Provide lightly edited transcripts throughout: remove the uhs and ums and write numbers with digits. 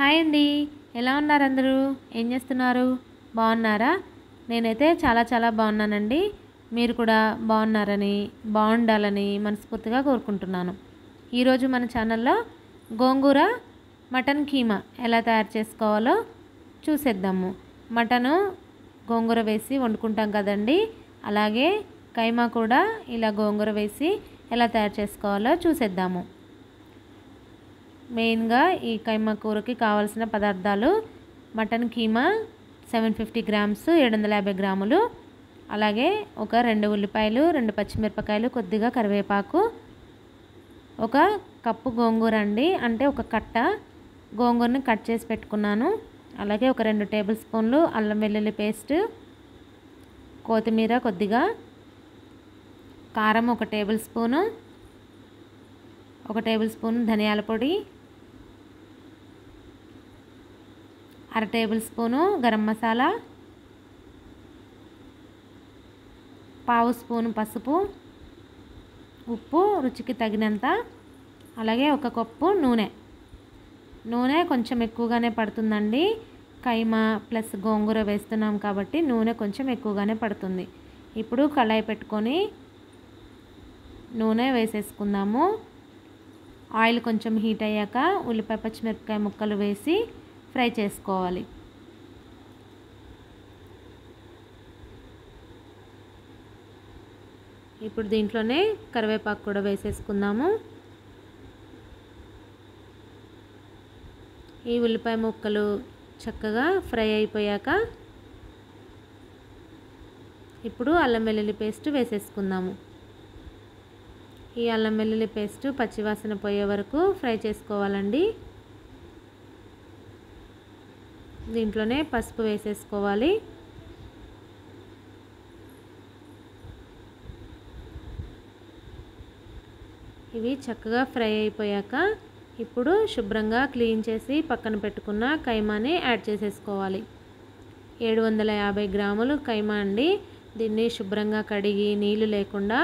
Hi అండి, ఎలా ఉన్నారు? అందరూ ఏం చేస్తున్నారు? బాగున్నారా? నేనైతే చాలా చాలా బాగున్నానండి. మీరు కూడా బాగున్నారని, బాగుండాలని మనస్ఫూర్తిగా కోరుకుంటున్నాను. ఈరోజు మన ఛానల్లో గోంగూర మటన్ కీమా ఎలా తయారు చేసుకోవాలో చూసేద్దాము. మటను గోంగూర వేసి వండుకుంటాం కదండి, అలాగే కైమా కూడా ఇలా గోంగూర వేసి ఎలా తయారు చేసుకోవాలో చూసేద్దాము. మెయిన్గా ఈ కైమా కూరకి కావాల్సిన పదార్థాలు: మటన్ కీమా 750 grams, 750 గ్రాములు, అలాగే ఒక 2 ఉల్లిపాయలు, 2 పచ్చిమిరపకాయలు, కొద్దిగా కరివేపాకు, 1 కప్పు గోంగూర అండి, అంటే 1 కట్ట గోంగూరని కట్ చేసి పెట్టుకున్నాను. అలాగే ఒక 2 టేబుల్ స్పూన్లు అల్లం వెల్లుల్లి పేస్ట్, కొత్తిమీర కొద్దిగా, కారం 1 టేబుల్ స్పూను, 1 టేబుల్ స్పూన్ ధనియాల పొడి, 1/2 tablespoon garam masala, 1/2 spoon పసుపు, ఉప్పు రుచికి తగినంత, అలాగే 1 కప్పు నూనె. నూనె కొంచెం ఎక్కువగానే పడుతుందండి, కైమా ప్లస్ గోంగూర వేస్తున్నాం కాబట్టి నూనె కొంచెం ఎక్కువగానే పడుతుంది. ఇప్పుడు కళాయి పెట్టుకొని నూనె వేసేసుకుందాము. ఆయిల్ కొంచెం హీట్ అయ్యాక ఉల్లిపాయ పచ్చిమిరపకాయ ముక్కలు వేసి ఫ్రై చేసుకోవాలి. ఇప్పుడు దీంట్లోనే కరివేపాకు కూడా వేసేసుకుందాము. ఈ ఉల్లిపాయ ముక్కలు చక్కగా ఫ్రై అయిపోయాక ఇప్పుడు అల్లం వెల్లుల్లి పేస్ట్ వేసేసుకుందాము. ఈ అల్లం వెల్లుల్లి పేస్ట్ పచ్చివాసన పోయే వరకు ఫ్రై చేసుకోవాలండి. దీంట్లోనే పసుపు వేసేసుకోవాలి. ఇవి చక్కగా ఫ్రై అయిపోయాక ఇప్పుడు శుభ్రంగా క్లీన్ చేసి పక్కన పెట్టుకున్న కైమాని యాడ్ చేసేసుకోవాలి. 750 గ్రాములు కైమా అండి. దీన్ని శుభ్రంగా కడిగి నీళ్ళు లేకుండా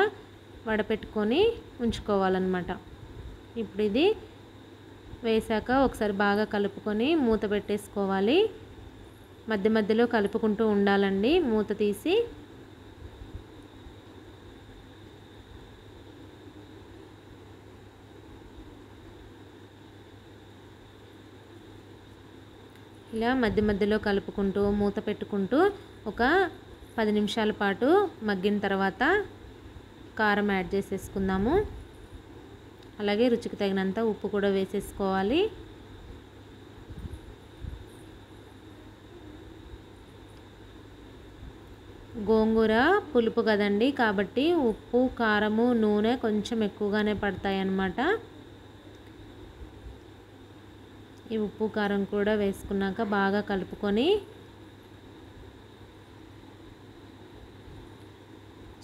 వడపెట్టుకొని ఉంచుకోవాలన్నమాట. ఇప్పుడు ఇది వేసాక ఒకసారి బాగా కలుపుకొని మూత పెట్టేసుకోవాలి. మధ్య మధ్యలో కలుపుకుంటూ ఉండాలండి మూత తీసి. ఇలా మధ్య మధ్యలో కలుపుకుంటూ మూత పెట్టుకుంటూ 10 నిమిషాల పాటు మగ్గిన తర్వాత కారం యాడ్ చేసేసుకుందాము. అలాగే రుచికి తగినంత ఉప్పు కూడా వేసేసుకోవాలి. గోంగూర పులుపు కదండి, కాబట్టి ఉప్పు కారము నూనె కొంచెం ఎక్కువగానే పడతాయి అన్నమాట. ఈ ఉప్పు కారం కూడా వేసుకున్నాక బాగా కలుపుకొని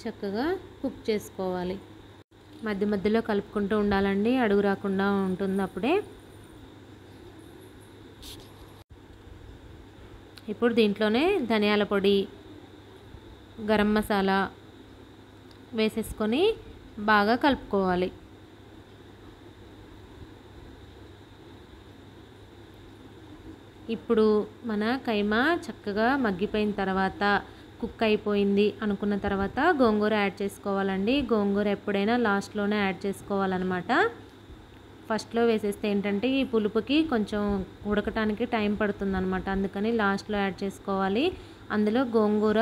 చక్కగా కుక్ చేసుకోవాలి. మధ్య మధ్యలో కలుపుకుంటూ ఉండాలండి, అడుగు రాకుండా ఉంటుంది అప్పుడే. ఇప్పుడు దీంట్లోనే ధనియాల పొడి, గరం మసాలా వేసేసుకొని బాగా కలుపుకోవాలి. ఇప్పుడు మన కైమా చక్కగా మగ్గిపోయిన తర్వాత, కుక్ అయిపోయింది అనుకున్న తర్వాత గోంగూర యాడ్ చేసుకోవాలండి. గోంగూర ఎప్పుడైనా లాస్ట్లోనే యాడ్ చేసుకోవాలన్నమాట. ఫస్ట్లో వేసేస్తే ఏంటంటే ఈ పులుపుకి కొంచెం ఉడకటానికి టైం పడుతుందన్నమాట, అందుకని లాస్ట్లో యాడ్ చేసుకోవాలి. అందులో గోంగూర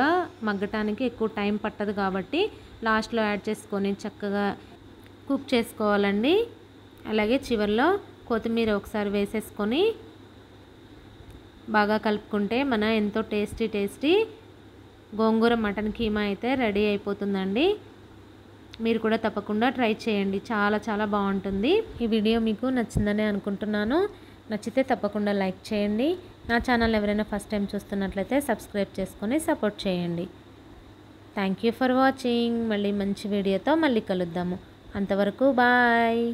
మగ్గటానికి ఎక్కువ టైం పట్టదు కాబట్టి లాస్ట్లో యాడ్ చేసుకొని చక్కగా కుక్ చేసుకోవాలండి. అలాగే చివర్లో కొత్తిమీర ఒకసారి వేసేసుకొని బాగా కలుపుకుంటే మన ఎంతో టేస్టీ గోంగూర మటన్ కీమా అయితే రెడీ అయిపోతుందండి. మీరు కూడా తప్పకుండా ట్రై చేయండి, చాలా చాలా బాగుంటుంది. ఈ వీడియో మీకు నచ్చిందని అనుకుంటున్నాను. నచ్చితే తప్పకుండా లైక్ చేయండి. నా ఛానల్ ఎవరైనా ఫస్ట్ టైం చూస్తున్నట్లయితే సబ్స్క్రైబ్ చేసుకొని సపోర్ట్ చేయండి. Thank you for watching. మళ్ళీ మంచి వీడియోతో మళ్ళీ కలుద్దాము. అంతవరకు బాయ్.